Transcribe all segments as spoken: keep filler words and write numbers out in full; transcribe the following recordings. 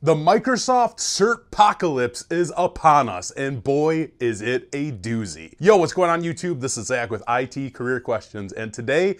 The Microsoft Certpocalypse is upon us, and boy, is it a doozy. Yo, what's going on YouTube? This is Zach with I T Career Questions, and today,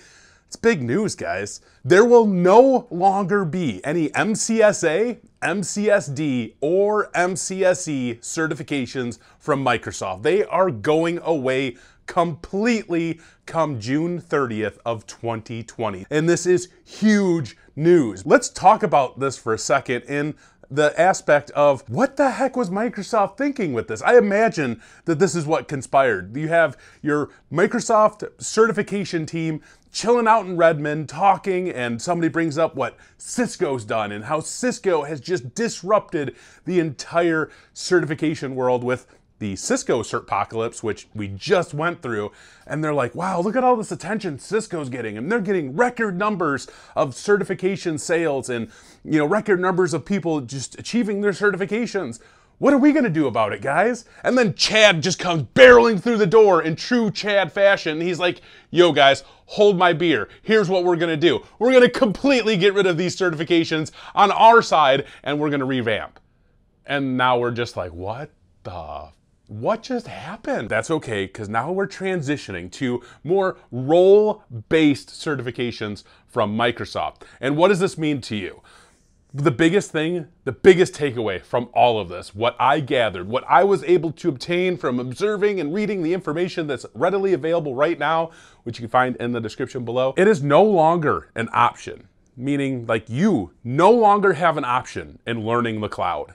it's big news, guys. There will no longer be any M C S A, M C S D, or M C S E certifications from Microsoft. They are going away completely come June thirtieth of twenty twenty. And this is huge news. Let's talk about this for a second in the aspect of what the heck was Microsoft thinking with this? I imagine that this is what conspired. You have your Microsoft certification team chilling out in Redmond, talking, and somebody brings up what Cisco's done and how Cisco has just disrupted the entire certification world with the Cisco Certpocalypse, which we just went through, and they're like, wow, look at all this attention Cisco's getting, and they're getting record numbers of certification sales and, you know, record numbers of people just achieving their certifications. What are we gonna do about it, guys? And then Chad just comes barreling through the door in true Chad fashion. He's like, yo guys, hold my beer. Here's what we're gonna do. We're gonna completely get rid of these certifications on our side, and we're gonna revamp. And now we're just like, what the What just happened? That's okay, because now we're transitioning to more role-based certifications from Microsoft. And what does this mean to you? The biggest thing, the biggest takeaway from all of this, what I gathered, what I was able to obtain from observing and reading the information that's readily available right now, which you can find in the description below, it is no longer an option. Meaning, like, you no longer have an option in learning the cloud.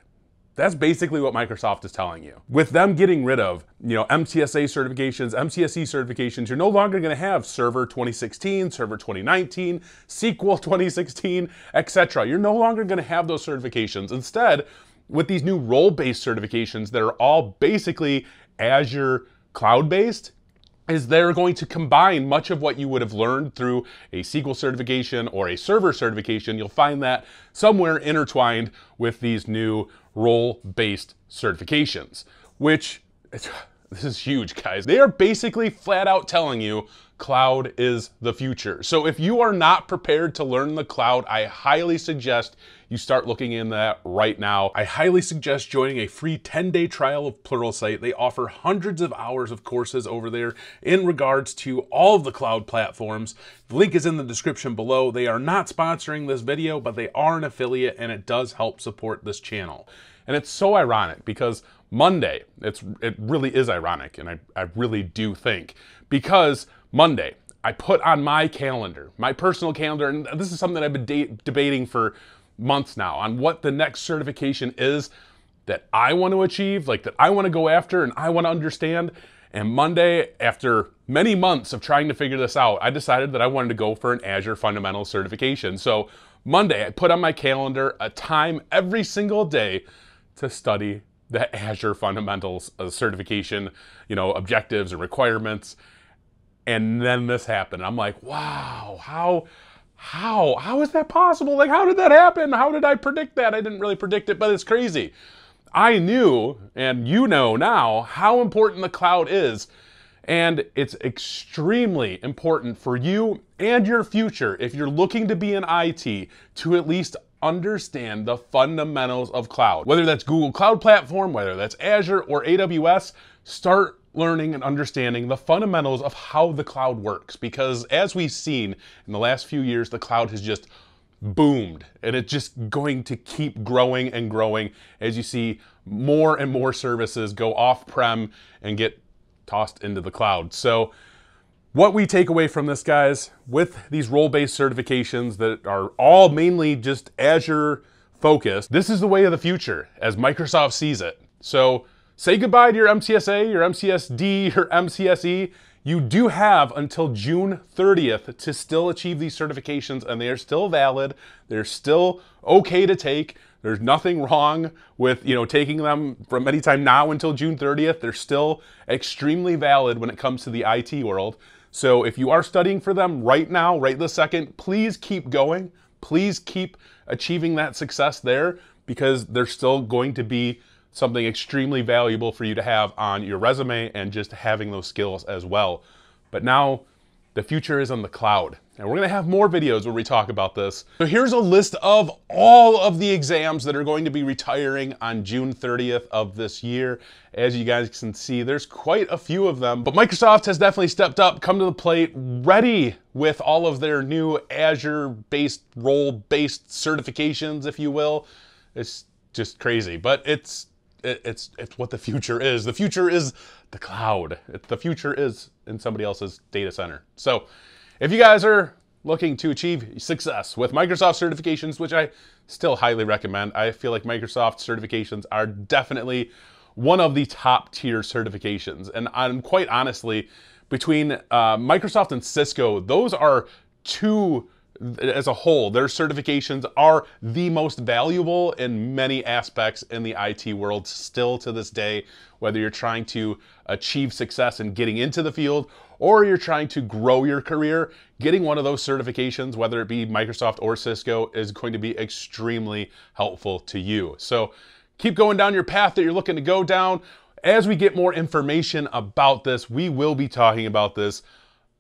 That's basically what Microsoft is telling you. With them getting rid of, you know, M C S A certifications, M C S E certifications, you're no longer gonna have Server twenty sixteen, Server twenty nineteen, S Q L twenty sixteen, et cetera. You're no longer gonna have those certifications. Instead, with these new role-based certifications that are all basically Azure cloud-based, is they're going to combine much of what you would have learned through a S Q L certification or a server certification. You'll find that somewhere intertwined with these new role-based certifications, which, this is huge, guys. They are basically flat out telling you cloud is the future. So if you are not prepared to learn the cloud, I highly suggest you start looking into that right now. I highly suggest joining a free ten day trial of Pluralsight. They offer hundreds of hours of courses over there in regards to all of the cloud platforms. The link is in the description below. They are not sponsoring this video, but they are an affiliate, and it does help support this channel. And it's so ironic because Monday, it's, it really is ironic, and I, I really do think, because Monday, I put on my calendar, my personal calendar, and this is something that I've been de debating for months now, on what the next certification is that I want to achieve, like that I want to go after and I want to understand. And Monday, after many months of trying to figure this out, I decided that I wanted to go for an Azure Fundamentals certification. So Monday, I put on my calendar a time every single day to study the Azure Fundamentals uh, certification, you know, objectives and requirements. And then this happened. I'm like, wow, how, how, how is that possible? Like, how did that happen? How did I predict that? I didn't really predict it, but it's crazy. I knew, and you know now, how important the cloud is. And it's extremely important for you and your future, if you're looking to be in I T, to at least understand the fundamentals of cloud. Whether that's Google Cloud Platform, whether that's Azure or A W S, start learning and understanding the fundamentals of how the cloud works. Because as we've seen in the last few years, the cloud has just boomed, and it's just going to keep growing and growing as you see more and more services go off-prem and get tossed into the cloud. So what we take away from this, guys, with these role-based certifications that are all mainly just Azure focused, this is the way of the future as Microsoft sees it. So say goodbye to your M C S A, your M C S D, your M C S E. You do have until June thirtieth to still achieve these certifications, and they are still valid. They're still okay to take. There's nothing wrong with, you know, taking them from any time now until June thirtieth. They're still extremely valid when it comes to the I T world. So if you are studying for them right now, right this second, please keep going. Please keep achieving that success there, because they're still going to be something extremely valuable for you to have on your resume and just having those skills as well. But now The future is on the cloud. And we're gonna have more videos where we talk about this. So here's a list of all of the exams that are going to be retiring on June thirtieth of this year. As you guys can see, there's quite a few of them, but Microsoft has definitely stepped up, come to the plate, ready with all of their new Azure-based, role-based certifications, if you will. It's just crazy, but it's, it, it's, it's what the future is. The future is the cloud. It, the future is in somebody else's data center. So, if you guys are looking to achieve success with Microsoft certifications, which I still highly recommend, I feel like Microsoft certifications are definitely one of the top tier certifications. And I'm quite honestly, between uh, Microsoft and Cisco, those are two, as a whole, their certifications are the most valuable in many aspects in the I T world still to this day, whether you're trying to achieve success in getting into the field or you're trying to grow your career, getting one of those certifications, whether it be Microsoft or Cisco, is going to be extremely helpful to you. So keep going down your path that you're looking to go down. As we get more information about this, we will be talking about this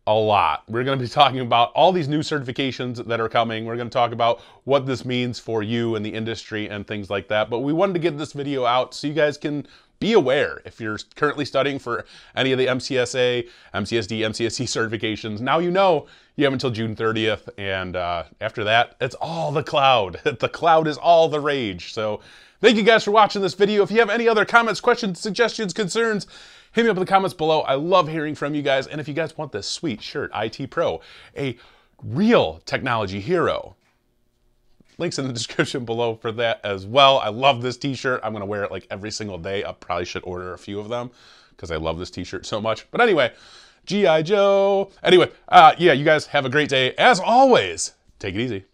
a lot. We're going to be talking about all these new certifications that are coming. We're going to talk about what this means for you and the industry and things like that. But we wanted to get this video out so you guys can be aware if you're currently studying for any of the M C S A, M C S D, M C S E certifications. Now you know you have until June thirtieth. And uh, after that, it's all the cloud. The cloud is all the rage. So thank you guys for watching this video. If you have any other comments, questions, suggestions, concerns, hit me up in the comments below. I love hearing from you guys. And if you guys want this sweet shirt, I T Pro, a real technology hero, links in the description below for that as well. I love this t-shirt. I'm gonna wear it like every single day. I probably should order a few of them because I love this t-shirt so much. But anyway, G I Joe. Anyway, uh, yeah, you guys have a great day. As always, take it easy.